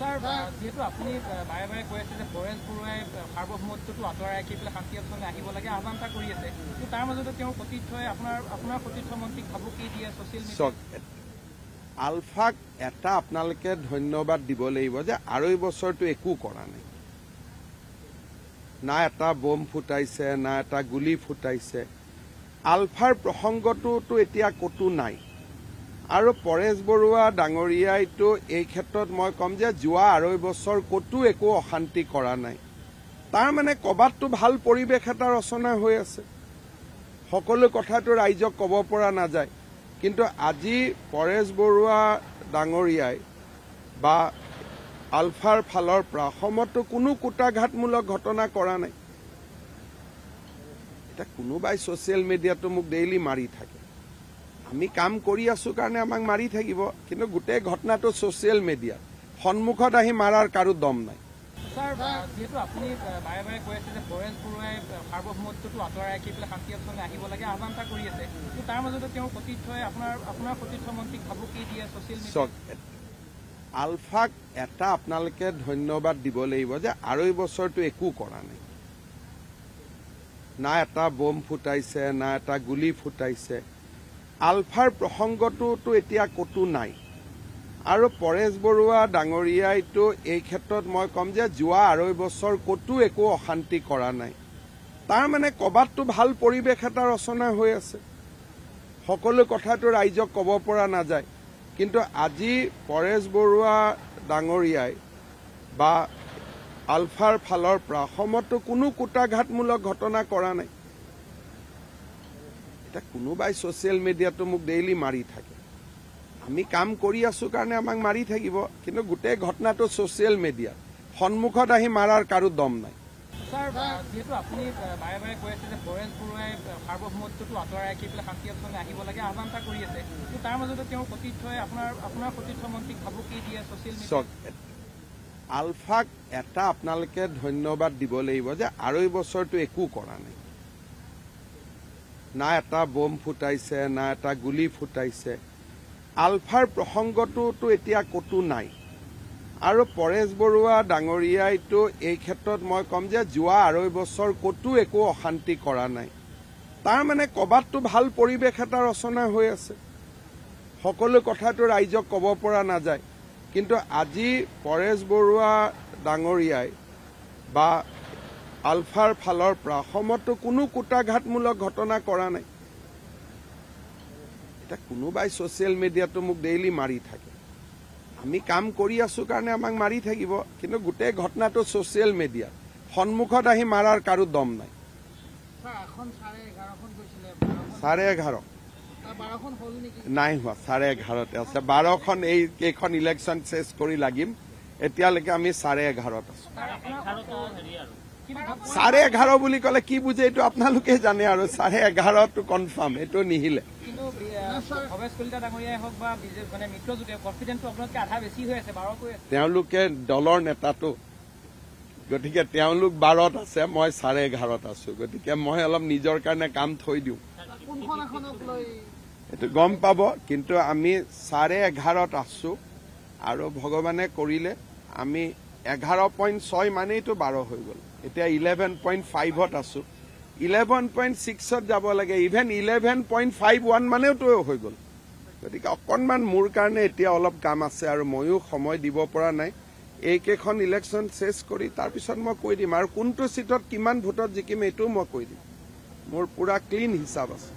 Sir, যেহেতু আপনি বাৰে বাৰে কইছে যে পৰেশ বৰুৱাই সাৰ্বভৌমত্বটো আঁতৰাই ৰাখি পেলাই শান্তিপূৰ্ণভাৱে আহিব লাগে আহ্বানটা কৰি আছে কিন্তু তাৰ মাজতে তেওঁ প্ৰতিথয় আপোনাৰ প্ৰতিথমন্ত্ৰী খাবুকি দিয়ে সোশ্যাল মিডিয়া আলফাক এটা আপোনালকে ধন্যবাদ দিব লাগিব যে আঢ়ৈ বছৰটো একো কৰা নাই না এটা বম ফুটাইছে না এটা গুলি ফুটাইছে আলফাৰ প্ৰসংগটোটো এতিয়া কতো নাই আৰু পৰেশ বৰুৱা ডাঙৰীয়াইটো এই ক্ষেত্ৰত মই কম যে জুৱা আঢ়ৈ বছৰ কতো একো অশান্তি কৰা নাই তাৰ মানে কবাতটো ভাল পৰিবেশ এটা ৰচনা হৈ আছে সকলো কথাটো ৰাইজক ক'ব পৰা নাযায় কিন্তু আজি পৰেশ বৰুৱা ডাঙৰীয়াই বা আলফাৰ ফালৰ পৰা সমতো কোনো কুটাঘাতমূলক ঘটনা কৰা নাই এটা কোনোবাই সোশ্যাল মিডিয়াটো মোক ডেইলি মাৰি থাকে আমি কাম কৰি আছো কাৰণে আমাক মাৰি থাকিব কিন্তু গোটেই ঘটনাটো সোশ্যাল মিডিয়া সন্মুখত আহি মাৰাৰ কাৰো দম নাই স্যাৰ যেহেতু আপনি বাৰে বাৰে কইছে যে পৰেশ বৰুৱাই সাৰ্বভৌমত্বটো আঁতৰাই ৰাখি পেলাই শান্তিপূৰ্ণভাৱে আহিব লাগে আহ্বানটা কৰি আছে কিন্তু তাৰ মাজতে তেওঁ প্ৰতিথয় আপোনাৰ প্ৰতিথমন্ত্ৰী খাবুকি দিয়ে সোশ্যাল মিডিয়া আলফাক এটা আপোনালকে ধন্যবাদ দিব লাগিব যে আঢ়ৈ বছৰটো একো কৰা নাই না এটা বম ফুটাইছে না এটা গুলি ফুটাইছে আলফাৰ প্ৰসংগটোটো এতিয়া কতো নাই আৰু পৰেশ বৰুৱা ডাঙৰীয়াইটো এই ক্ষেত্ৰত মই কম যে জুৱা আঢ়ৈ বছৰ কতো একো অশান্তি কৰা নাই তাৰ মানে কবাতটো ভাল পৰিবেশ এটা ৰচনা হৈ আছে সকলো কথাটো ৰাইজক ক'ব পৰা নাযায় কিন্তু আজি পৰেশ বৰুৱা ডাঙৰীয়াই বা আলফাৰ ফালৰ পৰা সমতো কোনো কুটাঘাতমূলক ঘটনা কৰা নাই এটা কোনোবাই সোশ্যাল মিডিয়াটো মোক ডেইলি মাৰি থাকে আমি কাম কৰি আছো কাৰণে আমাক মাৰি থাকিব কিন্তু গোটেই ঘটনাটো সোশ্যাল মিডিয়া সন্মুখত আহি মাৰাৰ কাৰো দম নাই স্যাৰ যেহেতু আপনি বাৰে বাৰে কইছে যে পৰেশ বৰুৱাই সাৰ্বভৌমত্বটো আঁতৰাই ৰাখি পেলাই শান্তিপূৰ্ণভাৱে আহিব লাগে আহ্বানটা কৰি আছে কিন্তু তাৰ মাজতে তেওঁ প্ৰতিথয় আপোনাৰ প্ৰতিথমন্ত্ৰী খাবুকি দিয়ে সোশ্যাল মিডিয়া আলফাক এটা আপোনালকে ধন্যবাদ দিব লাগিব যে আঢ়ৈ বছৰটো একো কৰা নাই না এটা বম ফুটাইছে না এটা গুলি ফুটাইছে আলফাৰ প্ৰসংগটোটো এতিয়া কতো নাই আৰু পৰেশ বৰুৱা ডাঙৰীয়াইটো এই ক্ষেত্ৰত মই কম যে জুৱা আঢ়ৈ বছৰ কতো একো অশান্তি কৰা নাই তাৰ মানে কবাতটো ভাল পৰিবেশ এটা ৰচনা হৈ আছে সকলো কথাটো ৰাইজক ক'ব পৰা নাযায় কিন্তু আজি পৰেশ বৰুৱা ডাঙৰীয়াই বা আলফাৰ ফালৰ পৰা সমতো কোনো কুটাঘাতমূলক ঘটনা কৰা নাই এটা কোনোবাই সোশ্যাল মিডিয়াটো মোক ডেইলি মাৰি থাকে আমি কাম কৰি আছো কাৰণে আমাক মাৰি থাকিব কিন্তু গোটেই ঘটনাটো সোশ্যাল মিডিয়া সন্মুখত আহি মাৰাৰ কাৰো দম নাই নাই হোৱা 11:30 আছে 12খন এই কেইখন ইলেকশ্যন চেছ কৰি লাগিম এতিয়ালৈকে আমি 11:30 আছো 11:30 বুলি ক'লে কি বুজে এইটো আপোনালোকে জানে আৰু 11:30 কনফাৰ্ম এইটো নিহিলে তেওঁলোকে দলৰ নেতাটো গতিকে তেওঁলোক 12ত আছে মই 11:30 আছো গতিকে মই অলপ নিজৰ কাৰণে কাম থৈ দিওঁ এইটো গম পাব কিন্তু আমি 11:30 আছো আৰু ভগৱানে কৰিলে আমি 11.6 মানেইতো 12 হৈ গ'ল এতিয়া 11.5ত আছো 11.6ত যাব লাগে ইভেন 11.51 মানেও তো হৈ গ'ল গতিকে অকণমান মোৰ কাৰণে এতিয়া অলপ কাম আছে আৰু ময়ো সময় দিব পৰা নাই এইকেইখন ইলেকশ্যন চেছ কৰি তাৰপিছত মই কৈ দিম আৰু কোনটো চিটত কিমান ভোটত জিকিম এইটোও মই কৈ দিম মোৰ পুৰা ক্লিন হিচাপ আছে।